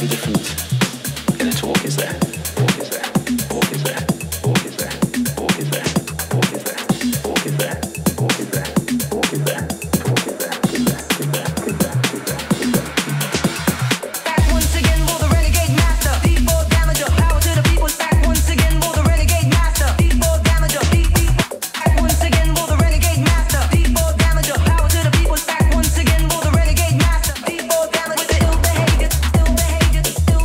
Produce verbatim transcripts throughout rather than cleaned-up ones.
slightly different in a talk is there. Talk is there. Talk is there. Talk is there. Talk is there. Talk is there. Talk is there. Talk is there. Talk is there. Talk is there. Is there. Is there. Is there. Is there. Is there. Back once again for the renegade master. Default damager. Power to the people. Back once again for the renegade master. Default damager. Back once again for the renegade master. Default damager. Power to the people. Back once again for the renegade master. Default damager. Still behavior. Still behavior. Still.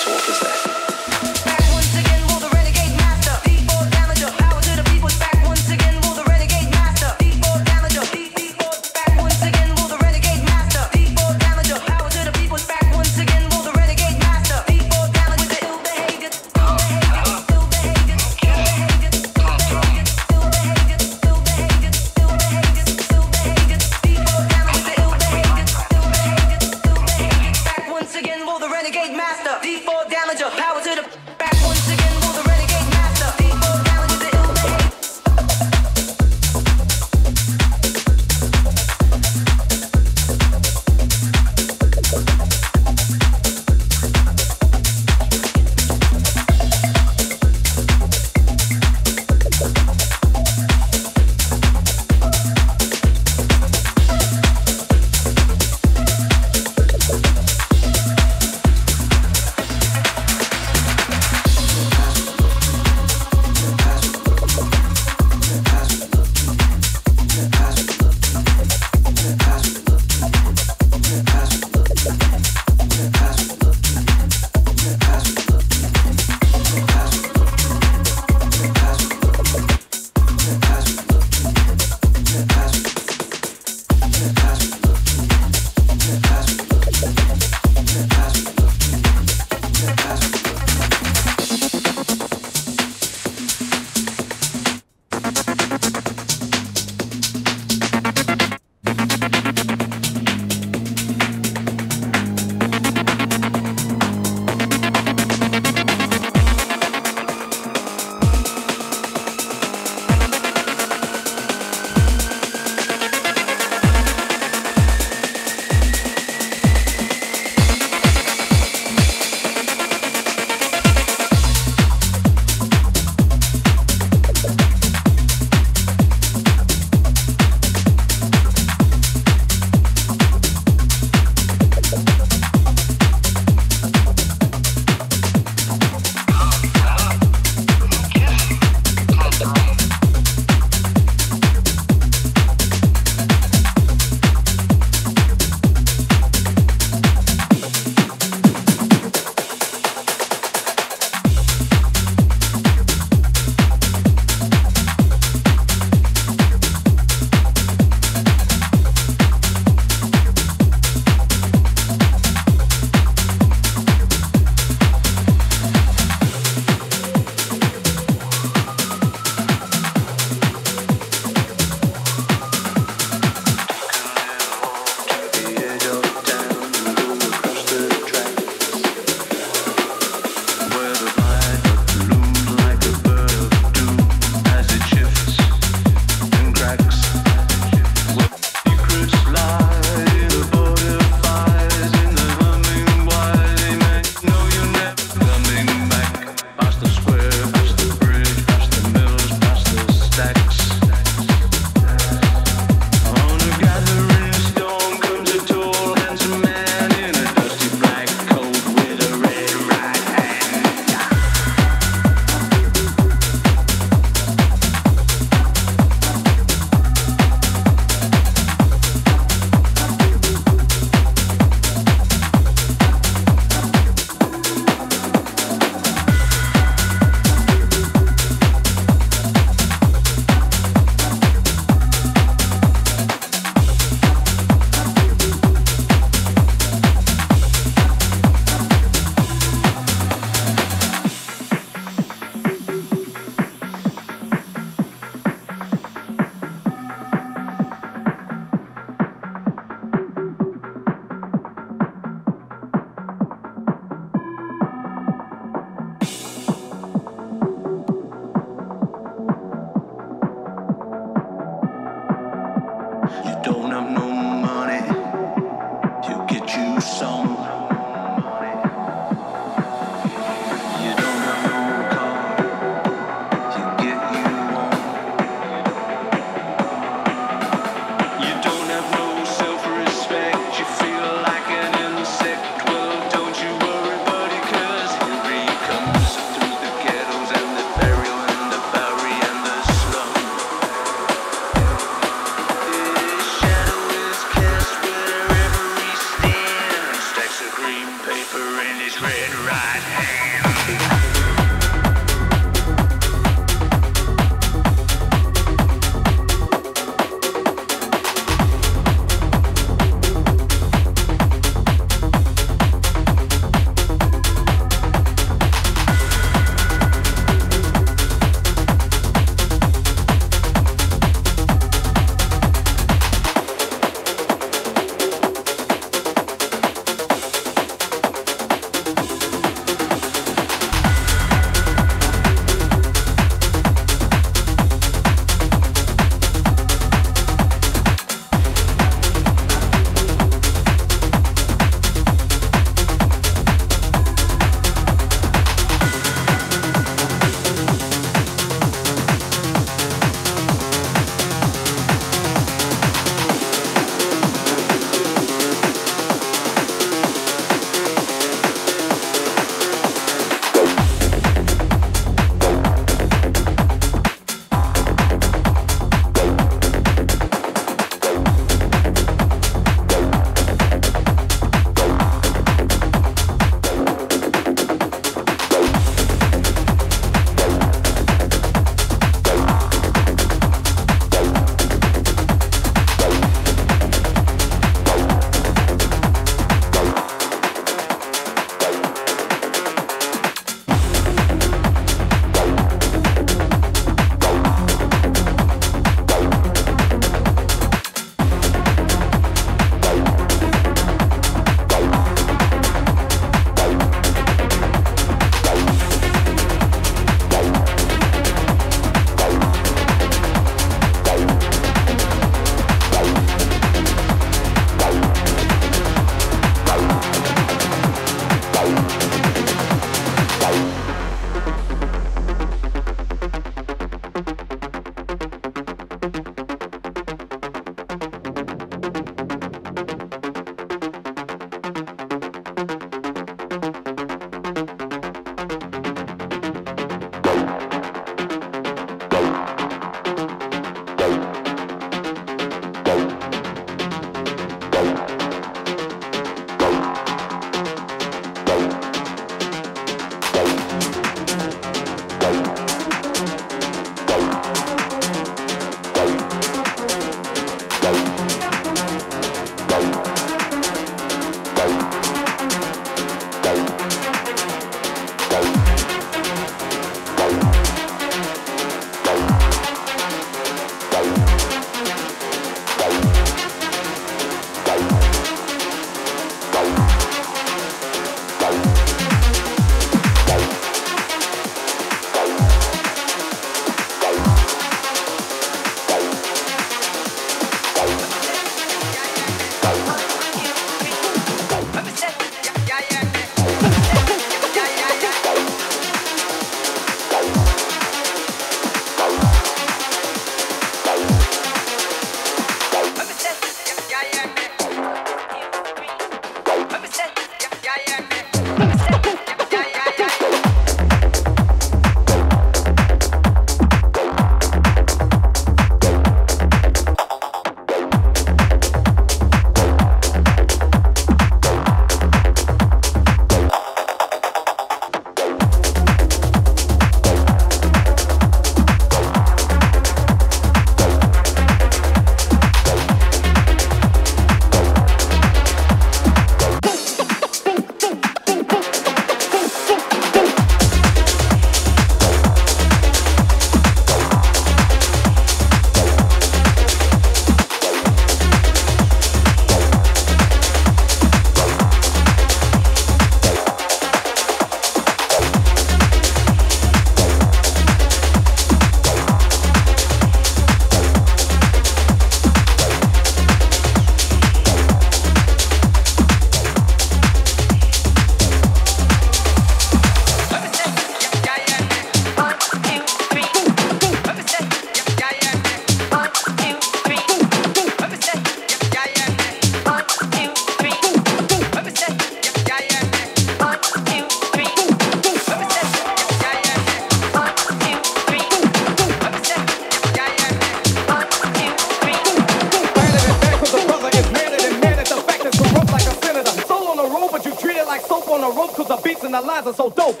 because the beats and the lines are so dope.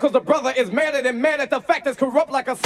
Cause the brother is madder than mad at the fact that's corrupt like a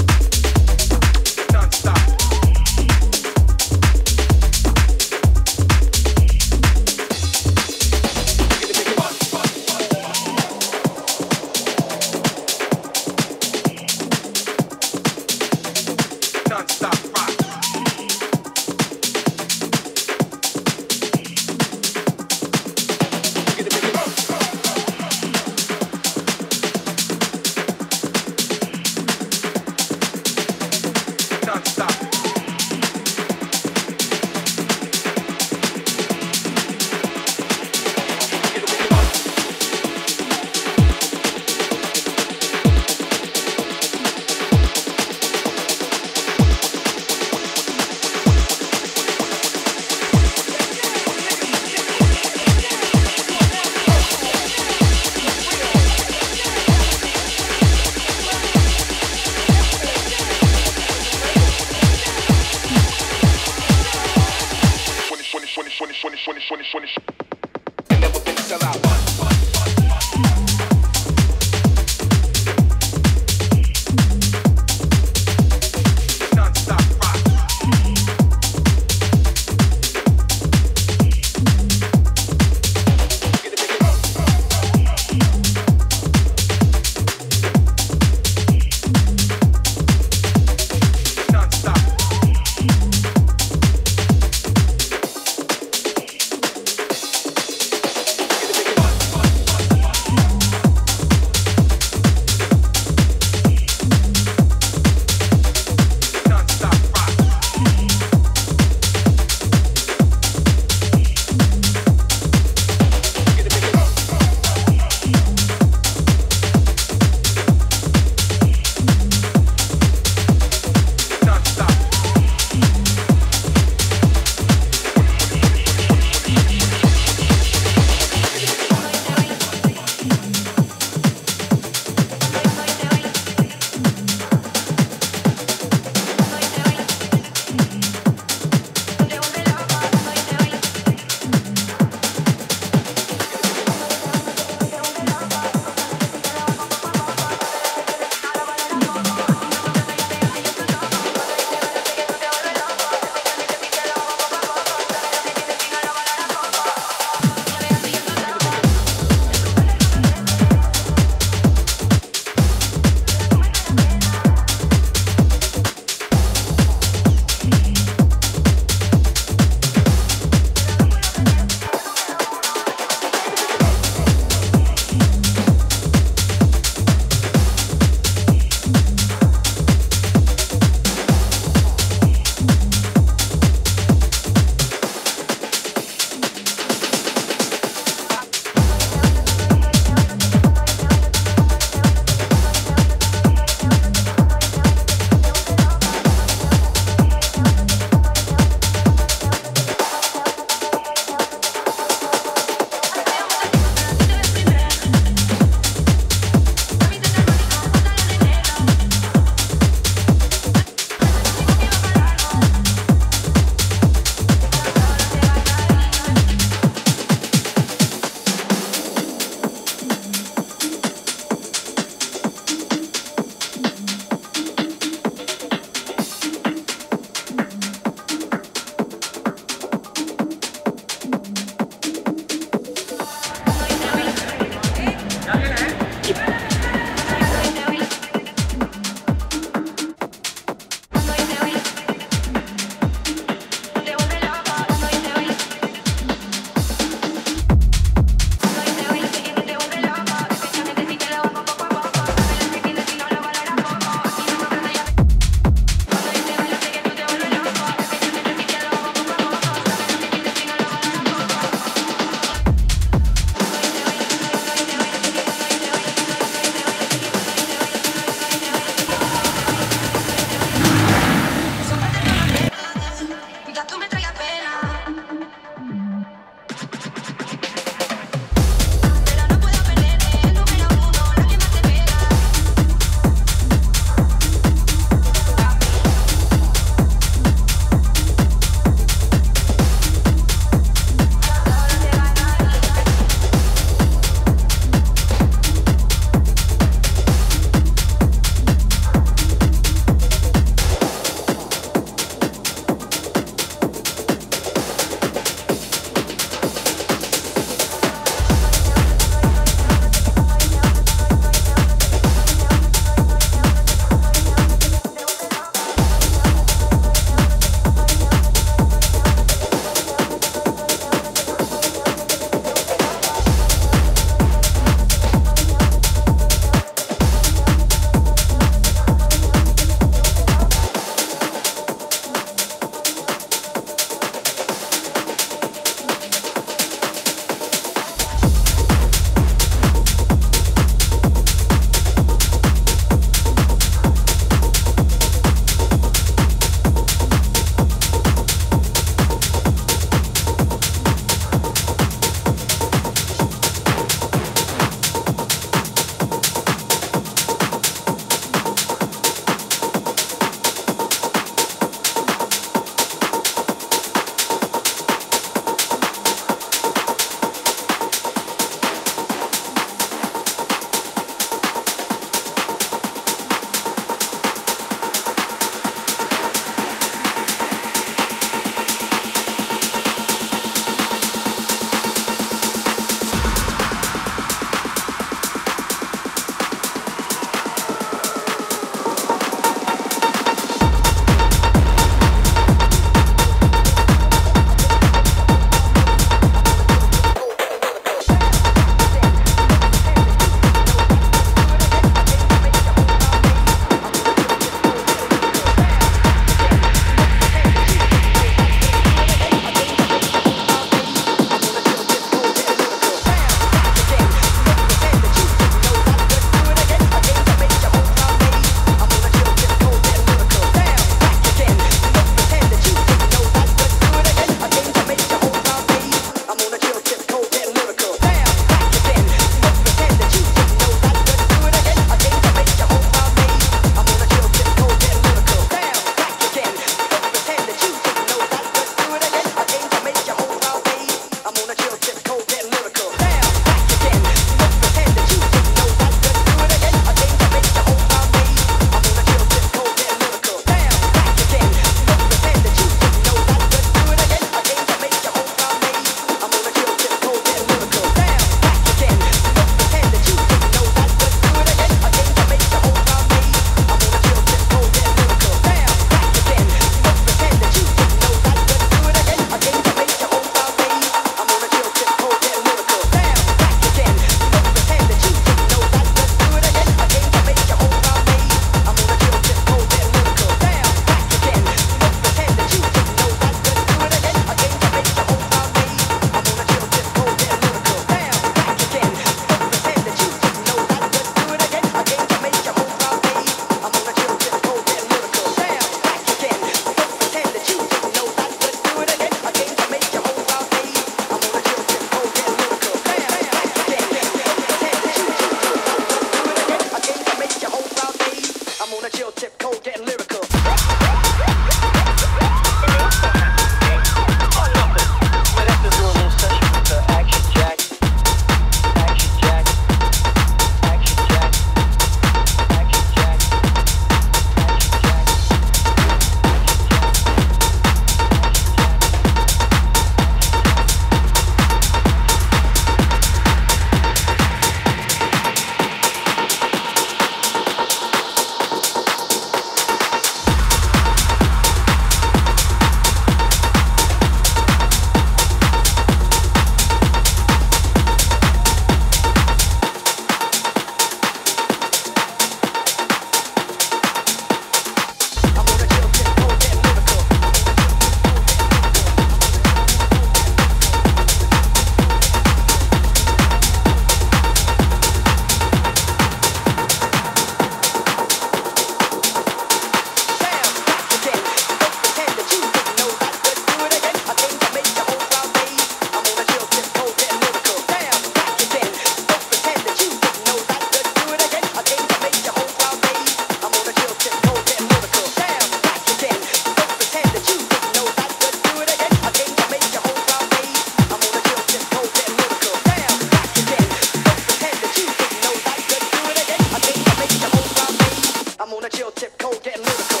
the chill tip cold getting lyrical.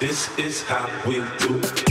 This is how we do it.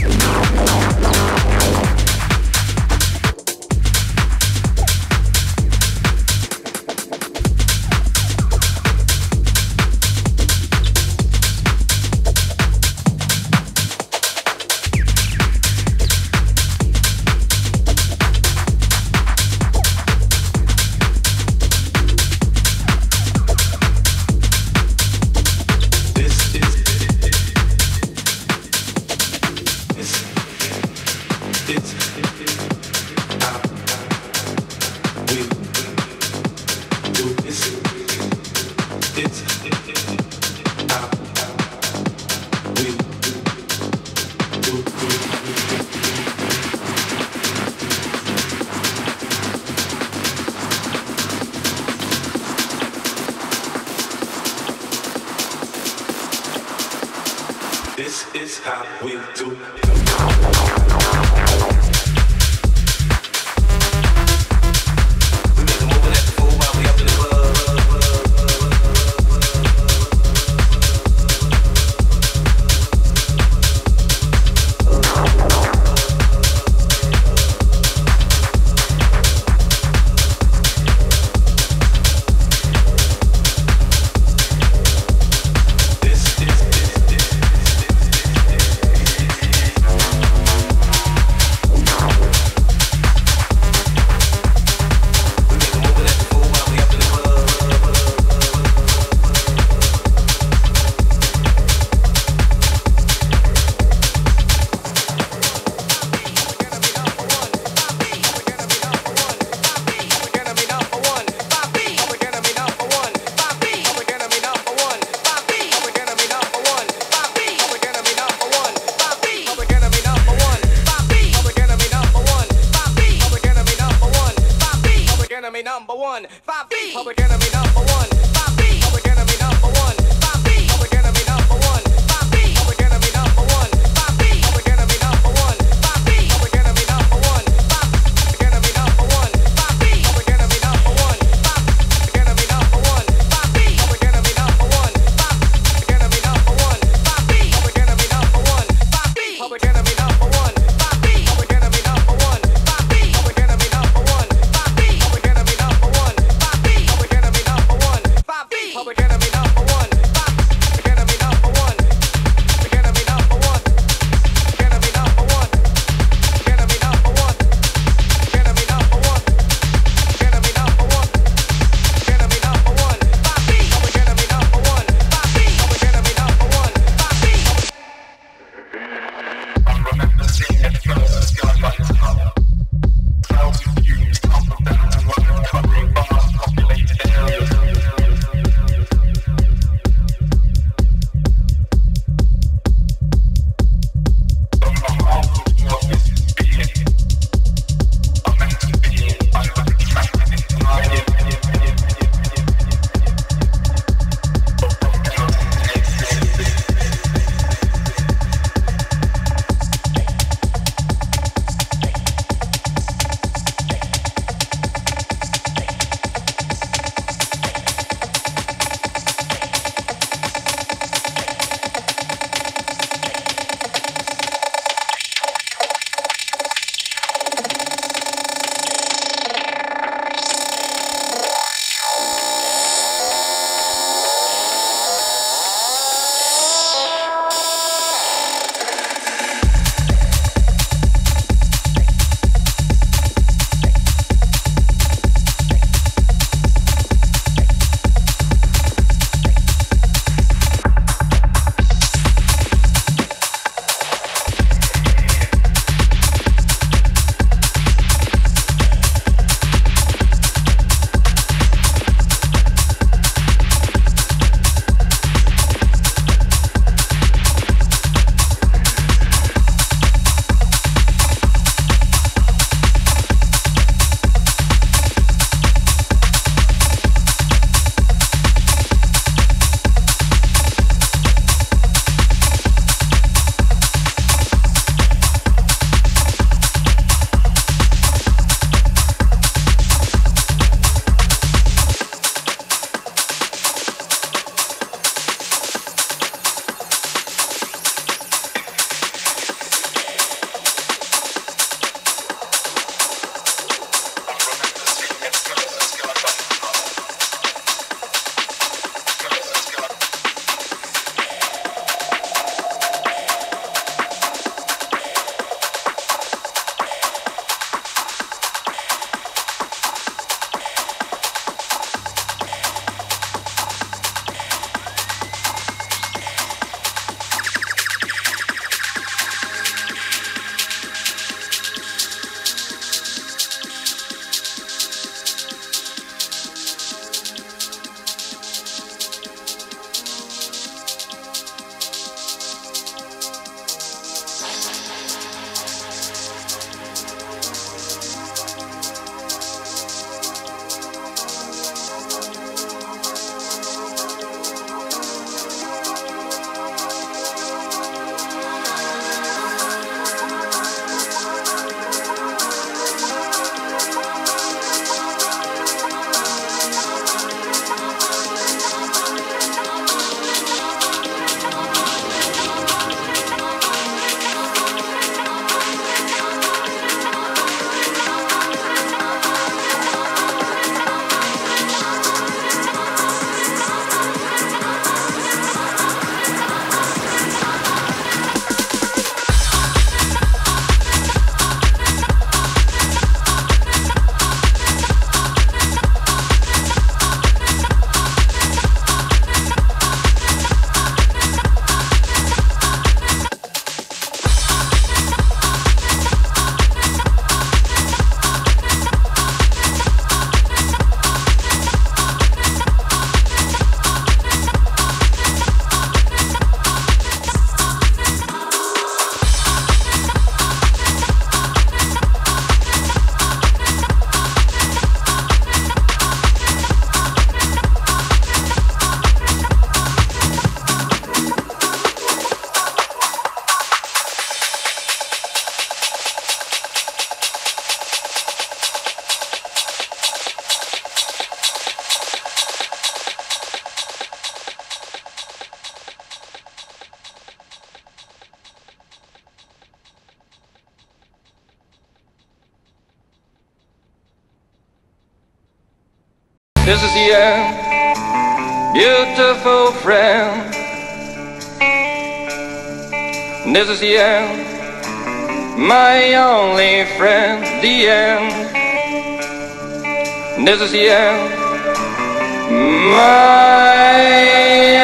Missus Young, beautiful friend. Missus Young, my only friend, the end. Missus Young, my